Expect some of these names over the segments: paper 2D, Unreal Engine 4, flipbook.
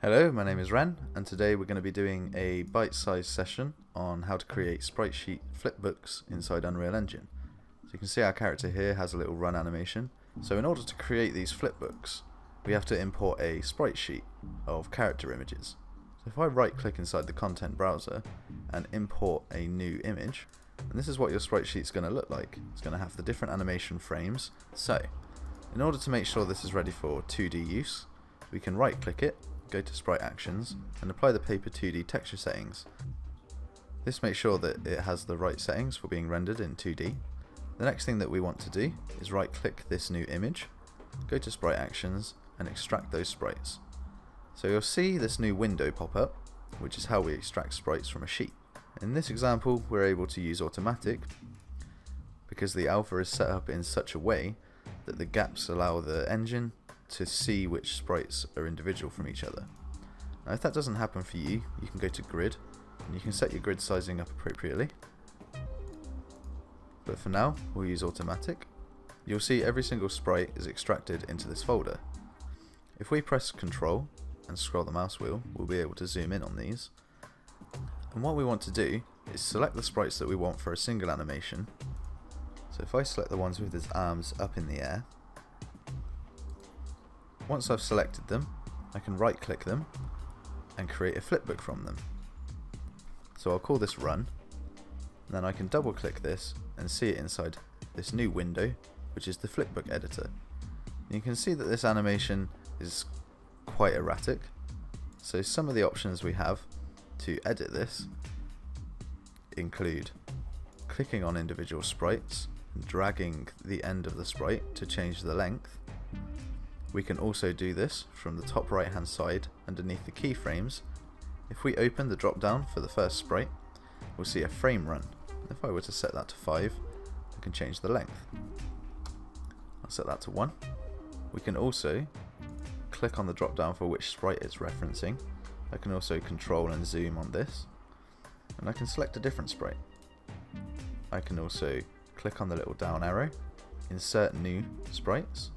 Hello, my name is Ren, and today we're going to be doing a bite-sized session on how to create sprite sheet flipbooks inside Unreal Engine. So you can see our character here has a little run animation. So in order to create these flipbooks, we have to import a sprite sheet of character images. So if I right-click inside the content browser and import a new image, and this is what your sprite sheet's going to look like. It's going to have the different animation frames. So in order to make sure this is ready for 2D use, we can right-click it, go to Sprite Actions and apply the paper 2D texture settings. This makes sure that it has the right settings for being rendered in 2D. The next thing that we want to do is right click this new image, go to Sprite Actions and extract those sprites. So you'll see this new window pop up, which is how we extract sprites from a sheet. In this example we're able to use automatic because the alpha is set up in such a way that the gaps allow the engine to see which sprites are individual from each other. Now if that doesn't happen for you, you can go to grid and you can set your grid sizing up appropriately. But for now we'll use automatic. You'll see every single sprite is extracted into this folder. If we press Control and scroll the mouse wheel, we'll be able to zoom in on these. And what we want to do is select the sprites that we want for a single animation. So if I select the ones with his arms up in the air, once I've selected them, I can right click them and create a flipbook from them. So I'll call this Run, and then I can double click this and see it inside this new window, which is the flipbook editor. And you can see that this animation is quite erratic, so some of the options we have to edit this include clicking on individual sprites and dragging the end of the sprite to change the length. We can also do this from the top right hand side underneath the keyframes. If we open the drop down for the first sprite, we'll see a frame run. If I were to set that to 5, I can change the length. I'll set that to 1. We can also click on the drop down for which sprite it's referencing. I can also control and zoom on this, and I can select a different sprite. I can also click on the little down arrow, insert new sprites,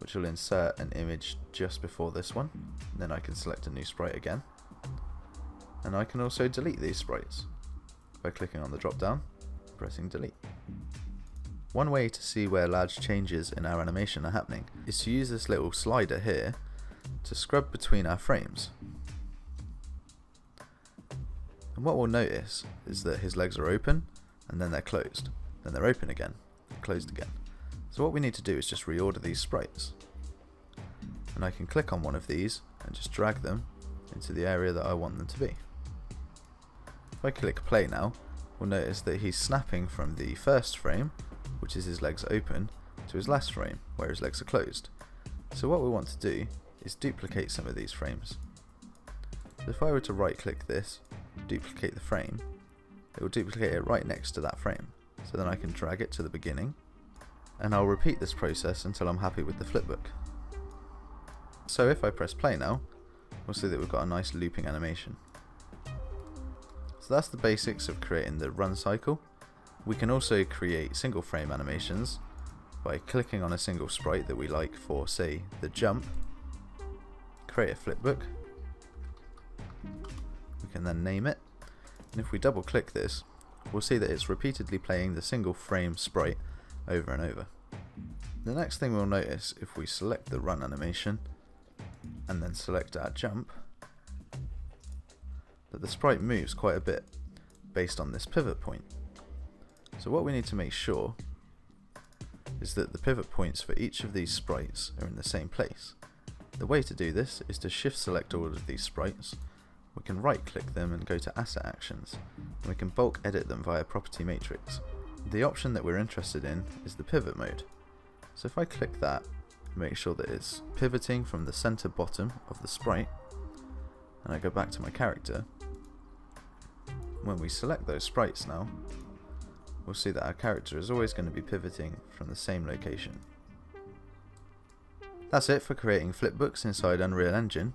which will insert an image just before this one. Then I can select a new sprite again, and I can also delete these sprites by clicking on the drop down, pressing delete. One way to see where large changes in our animation are happening is to use this little slider here to scrub between our frames. And what we'll notice is that his legs are open and then they're closed, then they're open again, closed again. So what we need to do is just reorder these sprites, and I can click on one of these and just drag them into the area that I want them to be. If I click play now, we'll notice that he's snapping from the first frame, which is his legs open, to his last frame where his legs are closed. So what we want to do is duplicate some of these frames. So if I were to right click this, duplicate the frame, it will duplicate it right next to that frame. So then I can drag it to the beginning, and I'll repeat this process until I'm happy with the flipbook. So if I press play now, we'll see that we've got a nice looping animation. So that's the basics of creating the run cycle. We can also create single frame animations by clicking on a single sprite that we like for, say, the jump, create a flipbook. We can then name it, and if we double click this, we'll see that it's repeatedly playing the single frame sprite over and over. The next thing we'll notice if we select the run animation and then select our jump, that the sprite moves quite a bit based on this pivot point. So what we need to make sure is that the pivot points for each of these sprites are in the same place. The way to do this is to shift select all of these sprites. We can right click them and go to Asset Actions, and we can bulk edit them via Property Matrix. The option that we're interested in is the pivot mode. So if I click that, make sure that it's pivoting from the center bottom of the sprite, and I go back to my character. When we select those sprites now, we'll see that our character is always going to be pivoting from the same location. That's it for creating flipbooks inside Unreal Engine,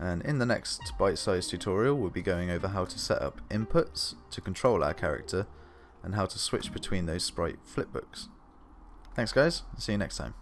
and in the next bite-sized tutorial we'll be going over how to set up inputs to control our character and how to switch between those sprite flipbooks. Thanks guys, see you next time.